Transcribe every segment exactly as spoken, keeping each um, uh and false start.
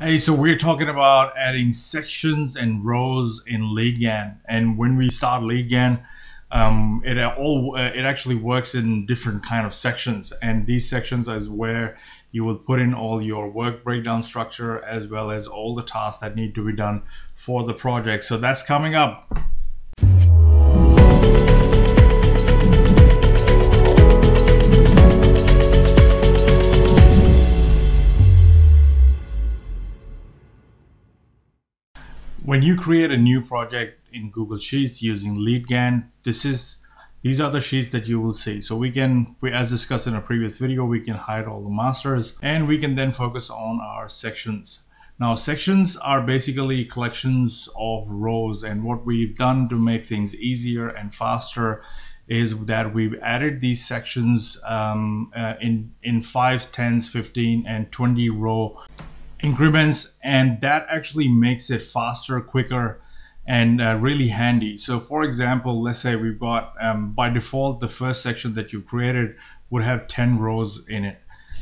Hey, so we're talking about adding sections and rows in LeadGantt, and when we start LeadGantt, um, it all it actually works in different kind of sections, and these sections is where you will put in all your work breakdown structure as well as all the tasks that need to be done for the project. So that's coming up. When you create a new project in Google Sheets using LeadGantt, this is these are the sheets that you will see. So we can, we, as discussed in a previous video, we can hide all the masters and we can then focus on our sections. Now, sections are basically collections of rows, and what we've done to make things easier and faster is that we've added these sections um, uh, in in five, tens, fifteen, and twenty row increments, and that actually makes it faster, quicker, and uh, really handy. So for example, let's say we've got um, by default the first section that you created would have ten rows in it.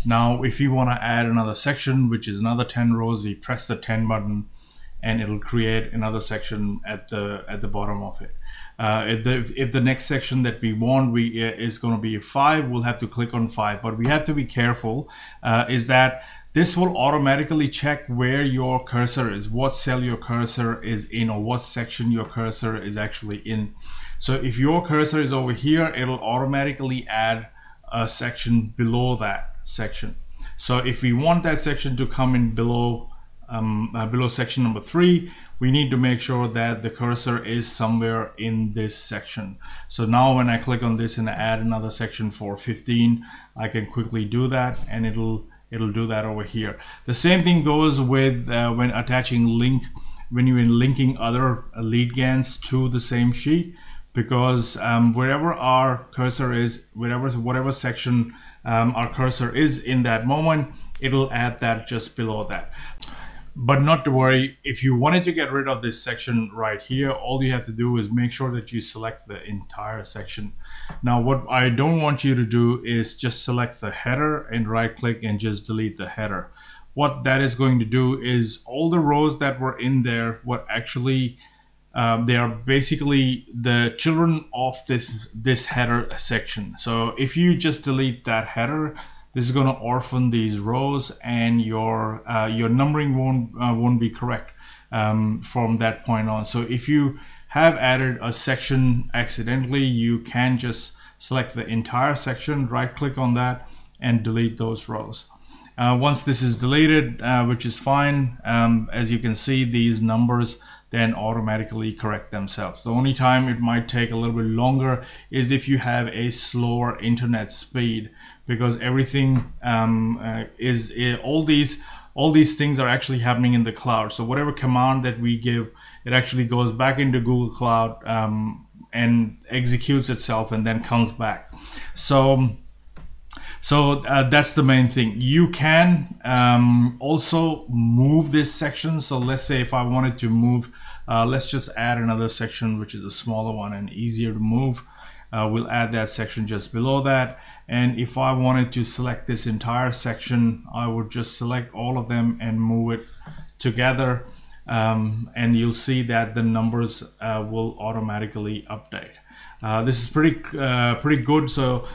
Now if you want to add another section which is another ten rows, we press the ten button and it'll create another section at the at the bottom of it. Uh, if, the, if the next section that we want we uh, is going to be five, we'll have to click on five, but we have to be careful uh, is that this will automatically check where your cursor is, what cell your cursor is in, or what section your cursor is actually in. So if your cursor is over here, it'll automatically add a section below that section. So if we want that section to come in below, um, uh, below section number three, we need to make sure that the cursor is somewhere in this section. So now when I click on this and add another section for fifteen, I can quickly do that, and it'll It'll do that over here. The same thing goes with uh, when attaching link, when you're linking other LeadGantt to the same sheet, because um, wherever our cursor is, wherever, whatever section um, our cursor is in that moment, it'll add that just below that. But not to worry, if you wanted to get rid of this section right here, all you have to do is make sure that you select the entire section. Now, what I don't want you to do is just select the header and right click and just delete the header. What that is going to do is all the rows that were in there were actually, um, they are basically the children of this, this header section. So if you just delete that header, this is going to orphan these rows, and your uh, your numbering won't uh, won't be correct um, from that point on. So if you have added a section accidentally, you can just select the entire section, right click on that, and delete those rows. Uh, once this is deleted, uh, which is fine, um, as you can see, these numbers then automatically correct themselves. The only time it might take a little bit longer is if you have a slower internet speed, because everything um, uh, is, uh, all these all these things are actually happening in the cloud. So whatever command that we give, it actually goes back into Google Cloud um, and executes itself and then comes back. So, so uh, that's the main thing. You can um, also move this section. So let's say if I wanted to move, uh, let's just add another section, which is a smaller one and easier to move. Uh, we'll add that section just below that. And if I wanted to select this entire section, I would just select all of them and move it together. Um, and you'll see that the numbers uh, will automatically update. Uh, this is pretty, uh, pretty good. So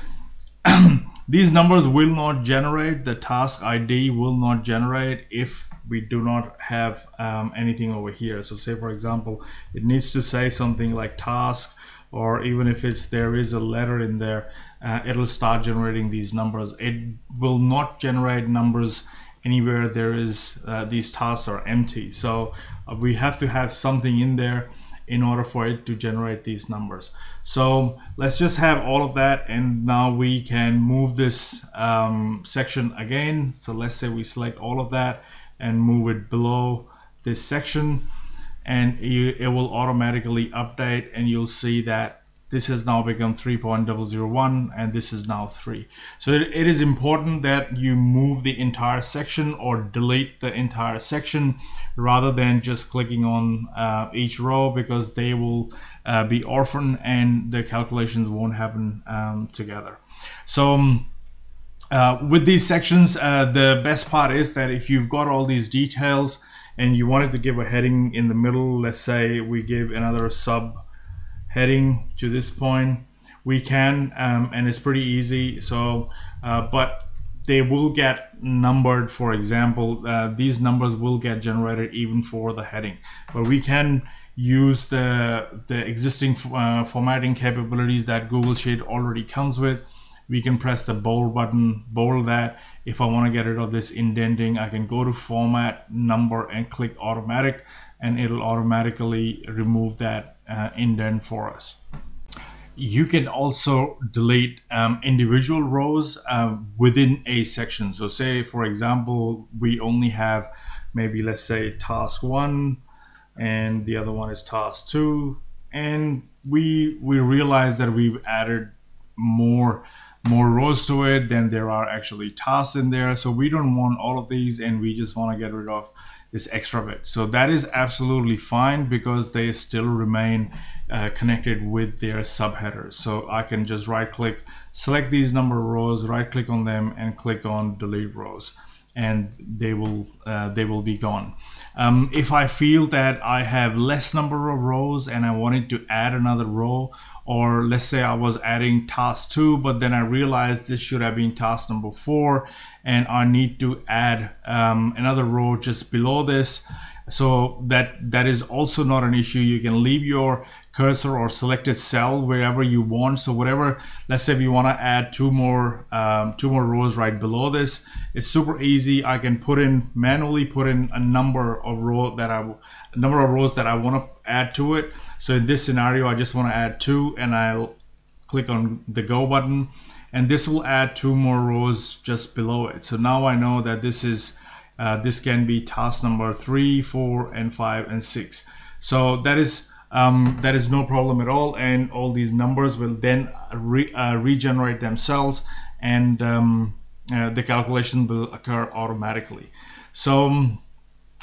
these numbers will not generate, the task I D will not generate if we do not have um, anything over here. So say for example, it needs to say something like task, or even if it's there is a letter in there, uh, it'll start generating these numbers. It will not generate numbers anywhere there is uh, these tasks are empty. So uh, we have to have something in there in order for it to generate these numbers. So let's just have all of that, and now we can move this um, section again. So let's say we select all of that and move it below this section, and you, it will automatically update, and you'll see that this has now become three point zero zero one and this is now three. So it, it is important that you move the entire section or delete the entire section rather than just clicking on uh, each row, because they will uh, be orphaned and the calculations won't happen um, together. So um, Uh, with these sections, uh, the best part is that if you've got all these details and you wanted to give a heading in the middle, let's say we give another sub heading to this point, we can, um, and it's pretty easy. So, uh, but they will get numbered, for example, uh, these numbers will get generated even for the heading, but we can use the, the existing uh, formatting capabilities that Google Sheet already comes with. We can press the bold button, bold that. If I want to get rid of this indenting, I can go to format, number, and click automatic, and it'll automatically remove that uh, indent for us. You can also delete um, individual rows uh, within a section. So say, for example, we only have maybe, let's say, task one, and the other one is task two, and we we realize that we've added more more rows to it than there are actually tasks in there. So we don't want all of these, and we just want to get rid of this extra bit. So that is absolutely fine because they still remain uh, connected with their subheaders. So I can just right click, select these number of rows, right click on them, and click on delete rows, and they will uh, they will be gone. Um, if I feel that I have less number of rows and I wanted to add another row, or let's say I was adding task two, but then I realized this should have been task number four, and I need to add um, another row just below this. So that that is also not an issue. You can leave your cursor or selected cell wherever you want. So whatever, let's say if you want to add two more um, two more rows right below this, it's super easy. I can put in manually put in a number of row that I a number of rows that I want to add to it. So in this scenario, I just want to add two, and I'll click on the go button, and this will add two more rows just below it. So now I know that this is Uh, this can be task number three, four, and five, and six. So that is um, that is no problem at all, and all these numbers will then re, uh, regenerate themselves, and um, uh, the calculation will occur automatically. So,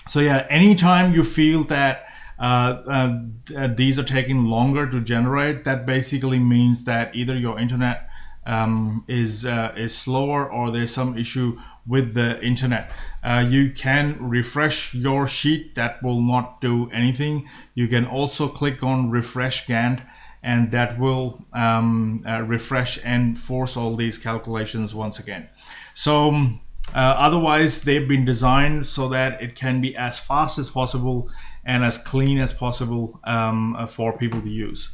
so yeah, anytime you feel that uh, uh, these are taking longer to generate, that basically means that either your internet um, is uh, is slower, or there's some issue with the internet. Uh, you can refresh your sheet. That will not do anything. You can also click on refresh Gantt, and that will um, uh, refresh and force all these calculations once again. So uh, otherwise, they've been designed so that it can be as fast as possible and as clean as possible um, for people to use.